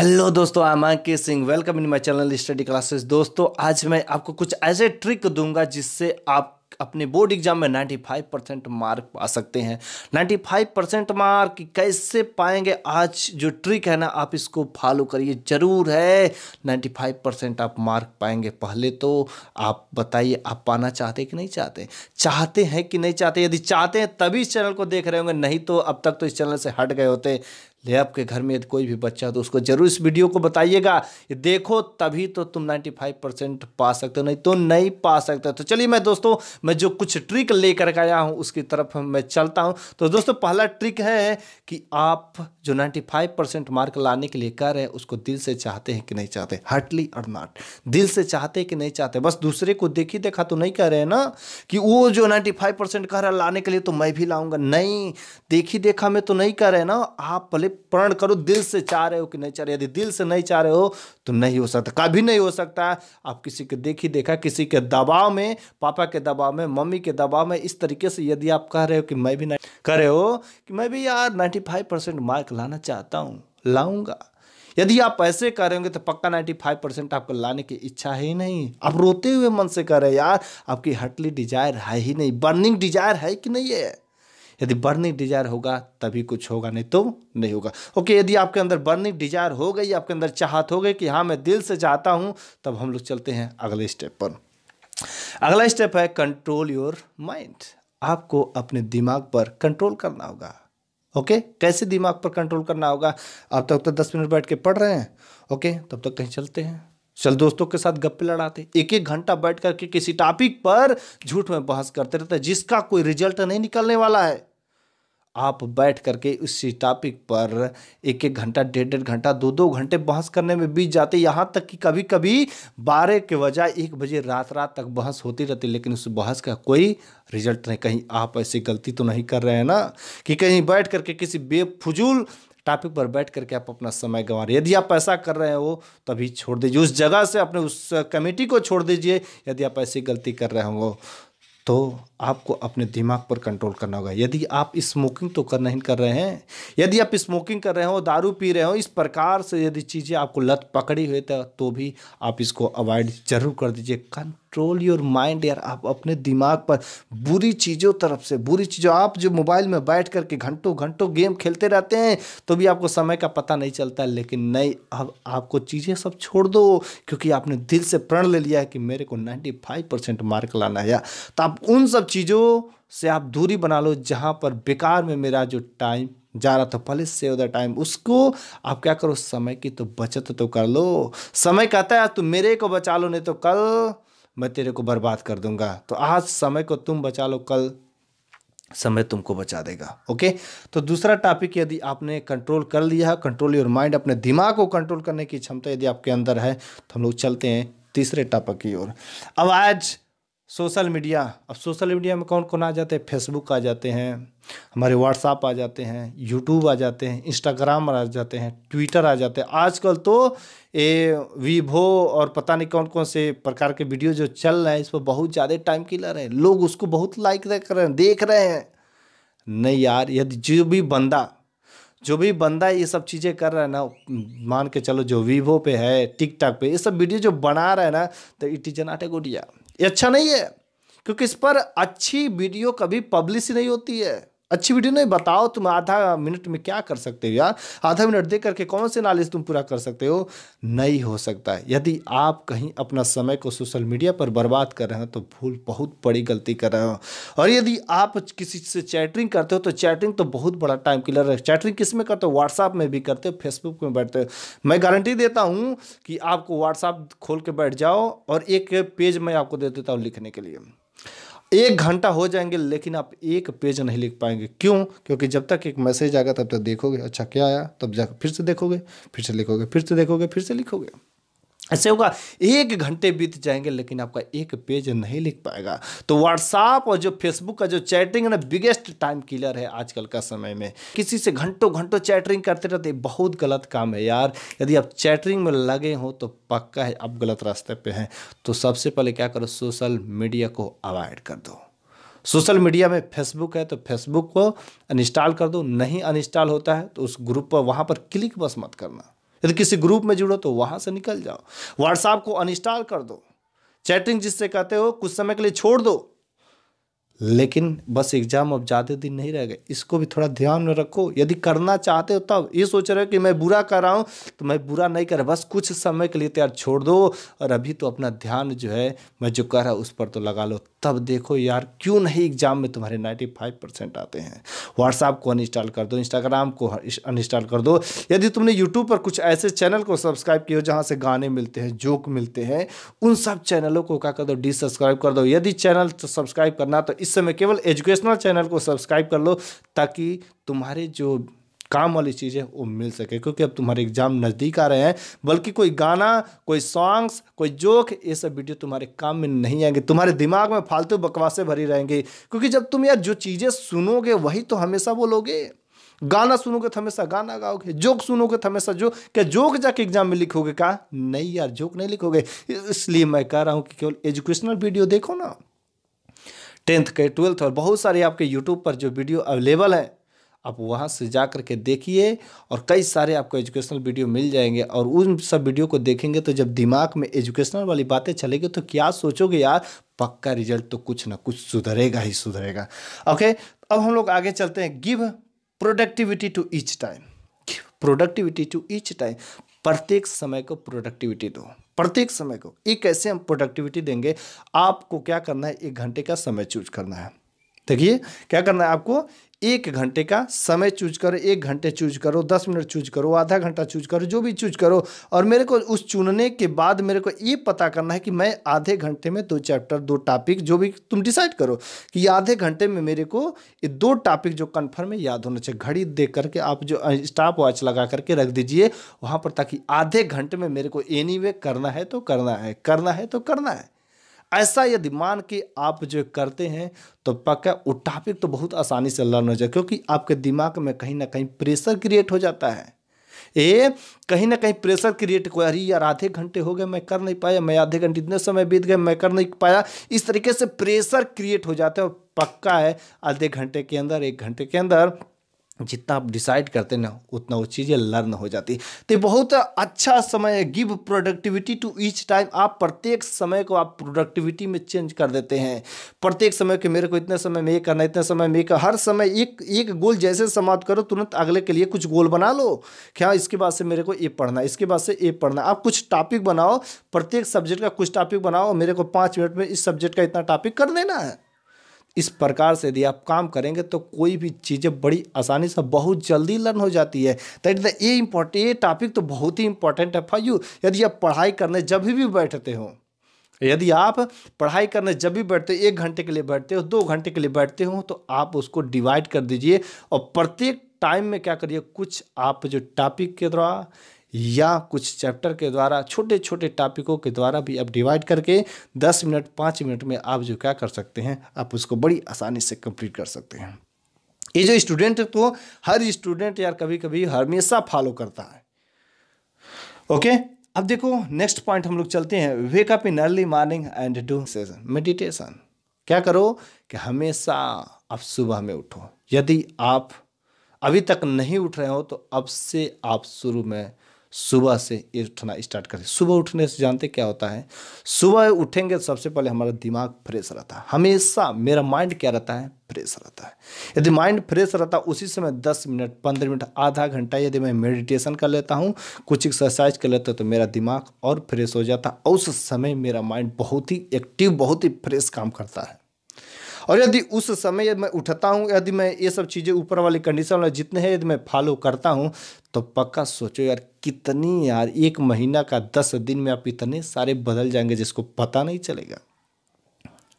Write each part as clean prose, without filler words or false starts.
Hello दोस्तों, I am Ankit Singh. Welcome in my channel study classes. दोस्तों, आज मैं आपको कुछ ऐसे ट्रिक दूंगा जिससे आप अपने बोर्ड एग्जाम में 95% मार्क पा सकते हैं। 95% मार्क कैसे पाएंगे, आज जो ट्रिक है ना, आप इसको फॉलो करिए जरूर। है 95% आप मार्क पाएंगे। पहले तो आप बताइए, आप पाना चाहते कि नहीं चाहते, चाहते हैं कि नहीं चाहते। यदि चाहते हैं तभी इस चैनल को देख रहे होंगे, नहीं तो अब तक तो इस चैनल से हट गए होते। ले आपके घर में यदि कोई भी बच्चा तो उसको जरूर इस वीडियो को बताइएगा, ये देखो, तभी तो तुम 95% पा सकते हो, नहीं तो नहीं पा सकते। तो चलिए मैं दोस्तों, मैं जो कुछ ट्रिक लेकर के आया हूँ उसकी तरफ मैं चलता हूँ। तो दोस्तों, पहला ट्रिक है कि आप जो 95% मार्क लाने के लिए कर रहे हैं उसको दिल से चाहते हैं कि नहीं चाहते, हार्टली और नॉट, दिल से चाहते कि नहीं चाहते। बस दूसरे को देखी देखा तो नहीं कह रहे हैं ना कि वो जो 95% कह रहा है लाने के लिए तो मैं भी लाऊंगा, नहीं, देखी देखा में तो नहीं कह रहे ना। आप पहले प्रण करो, दिल से चाह रहे हो कि नहीं चाह रहे। यदि दिल से नहीं चाह रहे हो तो नहीं हो सकता, कभी नहीं हो सकता। आप किसी के देखी देखा, किसी के दबाव में, पापा के दबाव में, मम्मी के दबाव में, इस तरीके से यदि आप कह रहे हो कि मैं भी कह रहे हो कि मैं भी यार 95% मार्क लाना चाहता हूँ, लाऊंगा, यदि आप ऐसे कर रहे होंगे तो पक्का 95% आपको लाने की इच्छा है ही नहीं। आप रोते हुए मन से कह रहे हैं यार, आपकी हार्टली डिजायर है ही नहीं, बर्निंग डिजायर है कि नहीं है। यदि बर्निंग डिजायर होगा तभी कुछ होगा, नहीं तो नहीं होगा। ओके, यदि आपके अंदर बर्निंग डिजायर हो गई, आपके अंदर चाहत हो गई कि हाँ मैं दिल से चाहता हूँ, तब हम लोग चलते हैं अगले स्टेप पर। अगला स्टेप है कंट्रोल योर माइंड। आपको अपने दिमाग पर कंट्रोल करना होगा। ओके, कैसे दिमाग पर कंट्रोल करना होगा। आप तब तक 10 मिनट बैठ के पढ़ रहे हैं, ओके, तब तक कहीं चलते हैं, चल दोस्तों के साथ गप्पे लड़ाते, 1-1 घंटा बैठ करके किसी टॉपिक पर झूठ में बहस करते रहते हैं जिसका कोई रिजल्ट नहीं निकलने वाला है। आप बैठ करके उसी टॉपिक पर 1-1 घंटा, 1.5-1.5 घंटा, 2-2 घंटे बहस करने में बीत जाते। यहाँ तक कि कभी कभी 12 के बजाय 1 बजे रात तक बहस होती रहती, लेकिन उस बहस का कोई रिजल्ट नहीं। कहीं आप ऐसी गलती तो नहीं कर रहे हैं ना कि कहीं बैठ करके किसी बेफुजूल टॉपिक पर बैठ करके आप अपना समय गंवा रहे हैं। यदि आप ऐसा कर रहे हो तभी छोड़ दीजिए, उस जगह से अपने उस कमेटी को छोड़ दीजिए। यदि आप ऐसी गलती कर रहे हो तो आपको अपने दिमाग पर कंट्रोल करना होगा। यदि आप स्मोकिंग तो कर नहीं कर रहे हैं, यदि आप स्मोकिंग कर रहे हो, दारू पी रहे हो, इस प्रकार से यदि चीज़ें आपको लत पकड़ी हुई तो भी आप इसको अवॉइड जरूर कर दीजिए। कंट्रोल योर माइंड यार, आप अपने दिमाग पर बुरी चीज़ों तरफ से, बुरी चीज़ों, आप जो मोबाइल में बैठ करके घंटों घंटों गेम खेलते रहते हैं तो भी आपको समय का पता नहीं चलता, लेकिन नहीं, अब आपको चीज़ें सब छोड़ दो क्योंकि आपने दिल से प्रण ले लिया है कि मेरे को 95% मार्क लाना है। तो आप उन सब चीज़ों से आप दूरी बना लो जहाँ पर बेकार में मेरा जो टाइम जा रहा था, पहले सेव द टाइम, उसको आप क्या करो, समय की तो बचत तो कर लो। समय कहता है तुम मेरे को बचा लो, नहीं तो कल मैं तेरे को बर्बाद कर दूंगा। तो आज समय को तुम बचा लो, कल समय तुमको बचा देगा। ओके, तो दूसरा टॉपिक, यदि आपने कंट्रोल कर लिया है, कंट्रोल योर माइंड, अपने दिमाग को कंट्रोल करने की क्षमता यदि आपके अंदर है, तो हम लोग चलते हैं तीसरे टॉपिक की ओर। अब आज सोशल मीडिया, अब सोशल मीडिया में कौन कौन आ जाते हैं, फेसबुक आ जाते हैं, हमारे व्हाट्सएप आ जाते हैं, यूट्यूब आ जाते हैं, इंस्टाग्राम आ जाते हैं, ट्विटर आ जाते हैं। आजकल तो ये वीवो और पता नहीं कौन कौन से प्रकार के वीडियो जो चल रहे हैं, इस पर बहुत ज़्यादा टाइम किलर है, लोग उसको बहुत लाइक कर रहे हैं, देख रहे हैं। नहीं यार, यदि जो भी बंदा ये सब चीज़ें कर रहा है ना, मान के चलो जो वीवो पे है, टिकटॉक पे, ये सब वीडियो जो बना रहा है ना, तो it is not a good या, ये अच्छा नहीं है क्योंकि इस पर अच्छी वीडियो कभी पब्लिश ही नहीं होती है। अच्छी वीडियो नहीं, बताओ तुम आधा मिनट में क्या कर सकते हो यार, आधा मिनट देख करके कौन से नॉलेज तुम पूरा कर सकते हो, नहीं हो सकता है। यदि आप कहीं अपना समय को सोशल मीडिया पर बर्बाद कर रहे हो तो भूल, बहुत बड़ी गलती कर रहे हो। और यदि आप किसी से चैटिंग करते हो तो चैटिंग तो बहुत बड़ा टाइम किलर है। चैटिंग किस में करते हो, व्हाट्सअप में भी करते हो, फेसबुक में बैठते हो। मैं गारंटी देता हूँ कि आपको व्हाट्सअप खोल के बैठ जाओ और एक पेज मैं आपको दे देता हूँ लिखने के लिए, 1 घंटा हो जाएंगे लेकिन आप एक पेज नहीं लिख पाएंगे। क्यों? क्योंकि जब तक एक मैसेज आएगा तब तक देखोगे, अच्छा क्या आया, तब जाकर फिर से देखोगे, फिर से लिखोगे, फिर से देखोगे, फिर से लिखोगे, ऐसे होगा, 1 घंटे बीत जाएंगे लेकिन आपका एक पेज नहीं लिख पाएगा। तो व्हाट्सएप और जो फेसबुक का जो चैटिंग है ना, बिगेस्ट टाइम किलर है आजकल का समय में। किसी से घंटों घंटों चैटिंग करते रहते, बहुत गलत काम है यार। यदि आप चैटिंग में लगे हो तो पक्का है आप गलत रास्ते पे हैं। तो सबसे पहले क्या करो, सोशल मीडिया को अवॉइड कर दो। सोशल मीडिया में फेसबुक है तो फेसबुक को अनइंस्टॉल कर दो, नहीं अनइंस्टॉल होता है तो उस ग्रुप पर, वहाँ पर क्लिक बस मत करना। यदि किसी ग्रुप में जुड़ो तो वहाँ से निकल जाओ। व्हाट्सएप को अनइंस्टॉल कर दो, चैटिंग जिससे कहते हो कुछ समय के लिए छोड़ दो। लेकिन बस एग्जाम अब ज़्यादा दिन नहीं रह गए, इसको भी थोड़ा ध्यान में रखो। यदि करना चाहते हो तब ये सोच रहे हो कि मैं बुरा कर रहा हूँ, तो मैं बुरा नहीं कर रहा, बस कुछ समय के लिए तैयार छोड़ दो। और अभी तो अपना ध्यान जो है मैं जो कह रहा हूँ उस पर तो लगा लो। तब देखो यार क्यों नहीं एग्जाम में तुम्हारे 95% आते हैं। व्हाट्सएप को अनइंस्टॉल कर दो, इंस्टाग्राम को अनइंस्टॉल कर दो। यदि तुमने यूट्यूब पर कुछ ऐसे चैनल को सब्सक्राइब किए हो जहाँ से गाने मिलते हैं, जोक मिलते हैं, उन सब चैनलों को क्या कर दो, डिससब्सक्राइब कर दो। यदि चैनल सब्सक्राइब करना तो इस समय केवल एजुकेशनल चैनल को सब्सक्राइब कर लो, ताकि तुम्हारे जो काम वाली चीज़ें वो मिल सके। क्योंकि अब तुम्हारे एग्जाम नज़दीक आ रहे हैं, बल्कि कोई गाना, कोई सॉन्ग्स, कोई जोक, ये सब वीडियो तुम्हारे काम में नहीं आएंगे, तुम्हारे दिमाग में फालतू बकवासें भरी रहेंगी। क्योंकि जब तुम यार जो चीज़ें सुनोगे वही तो हमेशा बोलोगे। गाना सुनोगे तो हमेशा गाना गाओगे, जोक सुनोगे तो हमेशा जोक। क्या जोक जाके एग्जाम में लिखोगे का? नहीं यार, जोक नहीं लिखोगे। इसलिए मैं कह रहा हूँ कि केवल एजुकेशनल वीडियो देखो ना। 10th के 12th और बहुत सारे आपके यूट्यूब पर जो वीडियो अवेलेबल हैं, आप वहाँ से जा कर के देखिए। और कई सारे आपको एजुकेशनल वीडियो मिल जाएंगे, और उन सब वीडियो को देखेंगे तो जब दिमाग में एजुकेशनल वाली बातें चलेगी तो क्या सोचोगे यार, पक्का रिजल्ट तो कुछ ना कुछ सुधरेगा ही सुधरेगा। ओके, अब हम लोग आगे चलते हैं। Give productivity to each time, productivity to each time. प्रत्येक समय को प्रोडक्टिविटी दो, प्रत्येक समय को। ये कैसे हम प्रोडक्टिविटी देंगे? आपको क्या करना है, 1 घंटे का समय चूज करना है। देखिए क्या करना है आपको, 1 घंटे का समय चूज करो, 1 घंटे चूज करो, 10 मिनट चूज करो, आधा घंटा चूज करो, जो भी चूज करो। और मेरे को उस चुनने के बाद मेरे को ये पता करना है कि मैं आधे घंटे में 2 चैप्टर, 2 टॉपिक, जो भी तुम डिसाइड करो कि आधे घंटे में मेरे को ये 2 टॉपिक जो कन्फर्म है याद होना चाहिए। घड़ी देख करके आप जो स्टॉप वॉच लगा करके रख दीजिए वहाँ पर, ताकि आधे घंटे में मेरे को एनीवे करना है तो करना है, करना है तो करना है। ऐसा यदि मान के आप जो करते हैं तो पक्का वो टॉपिक तो बहुत आसानी से लर्न हो जाए। क्योंकि आपके दिमाग में कहीं ना कहीं प्रेशर क्रिएट हो जाता है, ये कहीं ना कहीं प्रेशर क्रिएट को, अरे यार आधे घंटे हो गए मैं कर नहीं पाया, मैं आधे घंटे इतने समय बीत गए मैं कर नहीं पाया। इस तरीके से प्रेशर क्रिएट हो जाता है। और पक्का है आधे घंटे के अंदर, 1 घंटे के अंदर जितना आप डिसाइड करते ना उतना वो चीज़ें लर्न हो जाती। तो बहुत अच्छा समय है। Give productivity to each time. आप प्रत्येक समय को आप प्रोडक्टिविटी में चेंज कर देते हैं। प्रत्येक समय के मेरे को इतने समय में ये करना, इतने समय में एक, हर समय एक एक गोल जैसे समाप्त करो, तुरंत अगले के लिए कुछ गोल बना लो। क्या इसके बाद से मेरे को ये पढ़ना, इसके बाद से ये पढ़ना। आप कुछ टॉपिक बनाओ, प्रत्येक सब्जेक्ट का कुछ टॉपिक बनाओ, मेरे को 5 मिनट में इस सब्जेक्ट का इतना टॉपिक कर देना है। इस प्रकार से यदि आप काम करेंगे तो कोई भी चीज़ें बड़ी आसानी से बहुत जल्दी लर्न हो जाती है। That is the a important, ये टॉपिक तो बहुत ही इंपॉर्टेंट है फॉर यू। यदि आप पढ़ाई करने जब भी बैठते हो, यदि आप पढ़ाई करने जब भी बैठते हो, 1 घंटे के लिए बैठते हो, 2 घंटे के लिए बैठते हो, तो आप उसको डिवाइड कर दीजिए। और प्रत्येक टाइम में क्या करिए, कुछ आप जो टॉपिक के द्वारा या कुछ चैप्टर के द्वारा, छोटे छोटे टॉपिकों के द्वारा भी आप डिवाइड करके 10 मिनट, 5 मिनट में आप जो क्या कर सकते हैं, आप उसको बड़ी आसानी से कंप्लीट कर सकते हैं। ये जो स्टूडेंट को हर स्टूडेंट यार कभी कभी हमेशा फॉलो करता है। ओके, अब देखो नेक्स्ट पॉइंट हम लोग चलते हैं। Wake up in early morning and do meditation. क्या करो कि हमेशा आप सुबह में उठो। यदि आप अभी तक नहीं उठ रहे हो तो अब से आप शुरू में सुबह से उठना स्टार्ट करें। सुबह उठने से जानते क्या होता है, सुबह उठेंगे तो सबसे पहले हमारा दिमाग फ्रेश रहता है। हमेशा मेरा माइंड क्या रहता है, फ्रेश रहता है। यदि माइंड फ्रेश रहता है उसी समय 10 मिनट, 15 मिनट, आधा घंटा यदि मैं मेडिटेशन कर लेता हूँ, कुछ एक्सरसाइज कर लेता हूँ, तो मेरा दिमाग और फ्रेश हो जाता है। उस समय मेरा माइंड बहुत ही एक्टिव, बहुत ही फ्रेश काम करता है। और यदि उस समय यदि मैं उठता हूँ, यदि मैं ये सब चीज़ें ऊपर वाली कंडीशन वाले जितने हैं यदि मैं फॉलो करता हूँ, तो पक्का सोचो यार कितनी यार 1 महीना का 10 दिन में आप इतने सारे बदल जाएंगे जिसको पता नहीं चलेगा।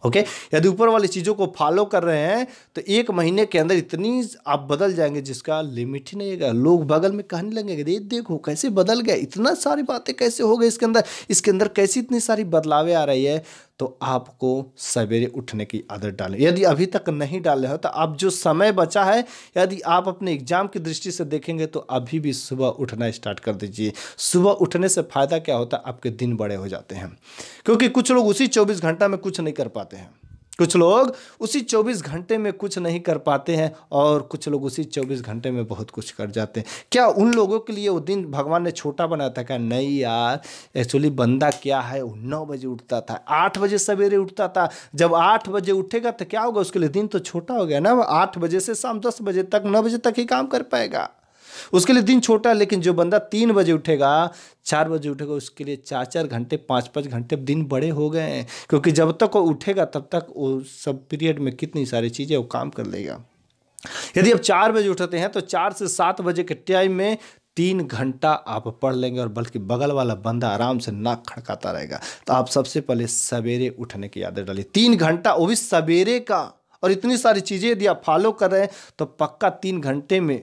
ओके, यदि ऊपर वाली चीज़ों को फॉलो कर रहे हैं तो 1 महीने के अंदर इतनी आप बदल जाएंगे जिसका लिमिट ही नहीं रहेगा। लोग बगल में कहने लगेंगे ये देखो कैसे बदल गया, इतना सारी बातें कैसे हो गई इसके अंदर कैसी इतनी सारी बदलावें आ रही है। तो आपको सवेरे उठने की आदत डालें। यदि अभी तक नहीं डाले हो तो आप जो समय बचा है, यदि आप अपने एग्जाम की दृष्टि से देखेंगे तो अभी भी सुबह उठना स्टार्ट कर दीजिए। सुबह उठने से फ़ायदा क्या होता है, आपके दिन बड़े हो जाते हैं। क्योंकि कुछ लोग उसी 24 घंटा में कुछ नहीं कर पाते हैं। कुछ लोग उसी 24 घंटे में कुछ नहीं कर पाते हैं और कुछ लोग उसी 24 घंटे में बहुत कुछ कर जाते हैं। क्या उन लोगों के लिए वो दिन भगवान ने छोटा बनाया था? क्या नहीं यार, एक्चुअली बंदा क्या है, 9 बजे उठता था, 8 बजे सवेरे उठता था। जब 8 बजे उठेगा तो क्या होगा उसके लिए? दिन तो छोटा हो गया ना। 8 बजे से शाम 10 बजे तक, 9 बजे तक ही काम कर पाएगा, उसके लिए दिन छोटा है। लेकिन जो बंदा 3 बजे उठेगा, 4 बजे उठेगा, उसके लिए 4-4 घंटे, 5-5 घंटे दिन बड़े हो गए हैं। क्योंकि जब तक वो उठेगा तब तक वो सब पीरियड में कितनी सारी चीज़ें वो काम कर लेगा। यदि आप 4 बजे उठते हैं तो 4 से 7 बजे के टाइम में 3 घंटा आप पढ़ लेंगे, और बल्कि बगल वाला बंदा आराम से नाक खड़काता रहेगा। तो आप सबसे पहले सवेरे उठने की आदत डालिए, 3 घंटा, वो भी सवेरे का। और इतनी सारी चीज़ें यदि आप फॉलो कर रहे हैं तो पक्का 3 घंटे में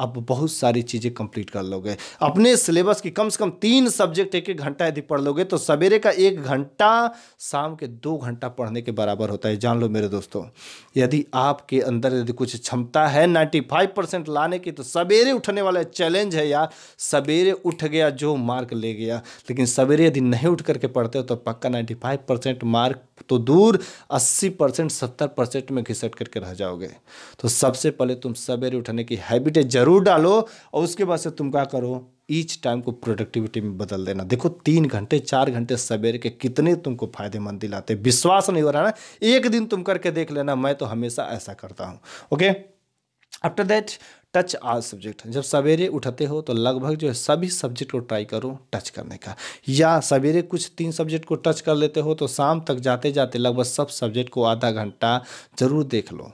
आप बहुत सारी चीज़ें कंप्लीट कर लोगे। अपने सिलेबस की कम से कम 3 सब्जेक्ट 1-1 घंटा यदि पढ़ लोगे तो सवेरे का 1 घंटा शाम के 2 घंटा पढ़ने के बराबर होता है। जान लो मेरे दोस्तों, यदि आपके अंदर यदि कुछ क्षमता है 95% लाने की तो सवेरे उठने वाला चैलेंज है यार। सवेरे उठ गया जो मार्क ले गया। लेकिन सवेरे यदि नहीं उठ करके पढ़ते हो तो पक्का 95% मार्क तो दूर 80%, 70% में घिसट करके रह जाओगे। तो सबसे पहले तुम सवेरे उठने की हैबिट जरूर डालो, और उसके बाद से तुम क्या करो, ईच टाइम को प्रोडक्टिविटी में बदल देना। देखो 3 घंटे 4 घंटे सवेरे के कितने तुमको फायदेमंद दिलाते। विश्वास नहीं हो रहा ना, एक दिन तुम करके देख लेना। मैं तो हमेशा ऐसा करता हूँ। Okay, after that touch all subject. जब सवेरे उठते हो तो लगभग जो है सभी सब्जेक्ट को ट्राई करो टच करने का, या सवेरे कुछ 3 सब्जेक्ट को टच कर लेते हो तो शाम तक जाते जाते लगभग सब सब्जेक्ट को आधा घंटा जरूर देख लो।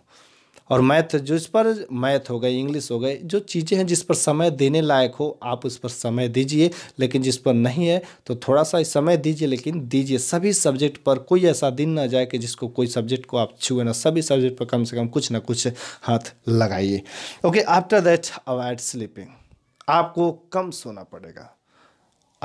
और मैथ, जिस पर मैथ हो गए, इंग्लिश हो गए, जो चीज़ें हैं जिस पर समय देने लायक हो आप उस पर समय दीजिए। लेकिन जिस पर नहीं है तो थोड़ा सा समय दीजिए, लेकिन दीजिए। सभी सब्जेक्ट पर कोई ऐसा दिन ना जाए कि जिसको कोई सब्जेक्ट को आप छुए ना। सभी सब्जेक्ट पर कम से कम कुछ ना कुछ हाथ लगाइए। Okay, after that avoid sleeping. आपको कम सोना पड़ेगा।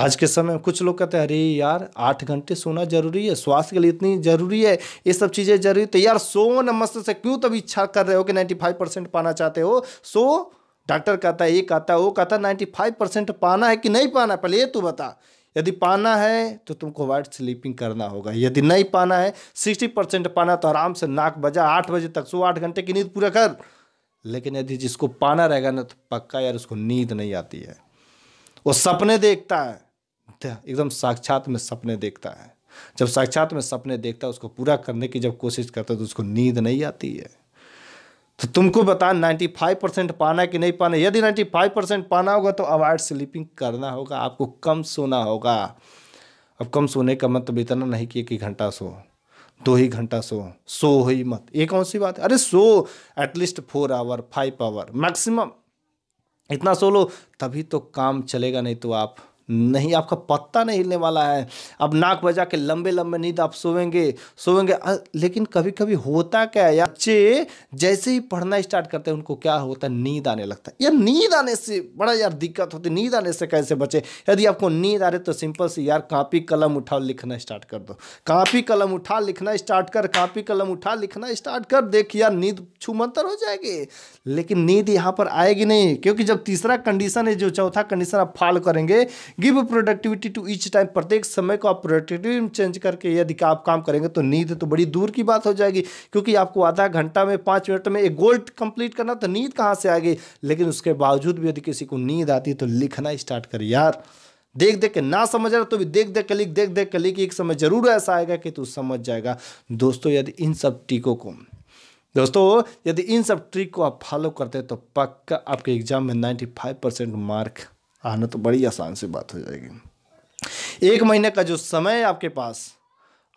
आज के समय कुछ लोग कहते हैं अरे यार 8 घंटे सोना जरूरी है, स्वास्थ्य के लिए इतनी ज़रूरी है, ये सब चीज़ें जरूरी। तो यार सो न मस्त से, क्यों तब इच्छा कर रहे हो कि 95% पाना चाहते हो? सो डॉक्टर कहता है, ये कहता है, वो कहता है, 95% पाना है कि नहीं पाना, पहले ये तू बता। यदि पाना है तो तुमको वाइट स्लीपिंग करना होगा। यदि नहीं पाना है, 60% पाना तो आराम से नाक बजा 8 बजे तक सो, 8 घंटे की नींद पूरा कर। लेकिन यदि जिसको पाना रहेगा ना तो पक्का यार उसको नींद नहीं आती है, वो सपने देखता है, एकदम साक्षात में सपने देखता है। जब साक्षात में सपने देखता है उसको पूरा करने की जब कोशिश करता है तो उसको नींद नहीं आती है। तो तुमको बता 95% पाना है कि नहीं पाना। यदि 95% पाना होगा तो अवॉइड स्लीपिंग करना होगा, आपको कम सोना होगा। अब कम सोने का मतलब इतना नहीं कि 1 घंटा सो, 2 घंटा सो ही मत। ये कौन सी बात है? अरे सो एटलीस्ट 4 आवर, 5 आवर मैक्सिमम, इतना सो लो तभी तो काम चलेगा। नहीं तो आप नहीं, आपका पत्ता नहीं हिलने वाला है। अब नाक बजा के लंबे लंबे नींद आप सोएंगे। लेकिन कभी कभी होता क्या है यार, बच्चे जैसे ही पढ़ना स्टार्ट करते हैं उनको क्या होता है, नींद आने लगता है। यार नींद आने से बड़ा यार दिक्कत होती है। नींद आने से कैसे बचे? यदि आपको नींद आ रही तो सिंपल सी यार कापी कलम उठाओ लिखना स्टार्ट कर दो। कापी कलम उठा लिखना स्टार्ट कर, कापी कलम उठा लिखना स्टार्ट कर। देखिए यार नींद छूमंतर हो जाएगी। लेकिन नींद यहाँ पर आएगी नहीं, क्योंकि जब तीसरा कंडीशन है, जो चौथा कंडीशन आप फॉलो करेंगे, give productivity to each time, प्रत्येक समय को आप प्रोडक्टिविटी में चेंज करके यदि आप काम करेंगे तो नींद तो बड़ी दूर की बात हो जाएगी। क्योंकि आपको आधा घंटा में, 5 मिनट में एक गोल कंप्लीट करना, तो नींद कहाँ से आएगी? लेकिन उसके बावजूद भी यदि किसी को नींद आती है तो लिखना स्टार्ट कर यार, देख देख के। ना समझ रहा तो भी देख देख के लिख, देख देख के लिख। एक समय जरूर ऐसा आएगा कि तू समझ जाएगा। दोस्तों यदि इन सब ट्रिक को आप फॉलो करते तो पक्का आपके एग्जाम में 95% मार्क आना तो बड़ी आसान सी बात हो जाएगी। 1 महीने का जो समय है आपके पास,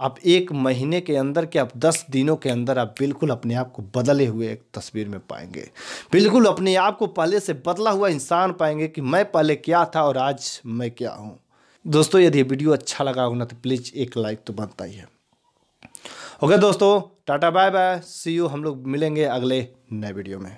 आप 1 महीने के अंदर के, आप 10 दिनों के अंदर आप बिल्कुल अपने आप को बदले हुए एक तस्वीर में पाएंगे। बिल्कुल अपने आप को पहले से बदला हुआ इंसान पाएंगे कि मैं पहले क्या था और आज मैं क्या हूँ। दोस्तों यदि वीडियो अच्छा लगा होगा तो प्लीज़ एक लाइक तो बनता ही है। ओके दोस्तों, tata bye bye, see you. हम लोग मिलेंगे अगले नए वीडियो में।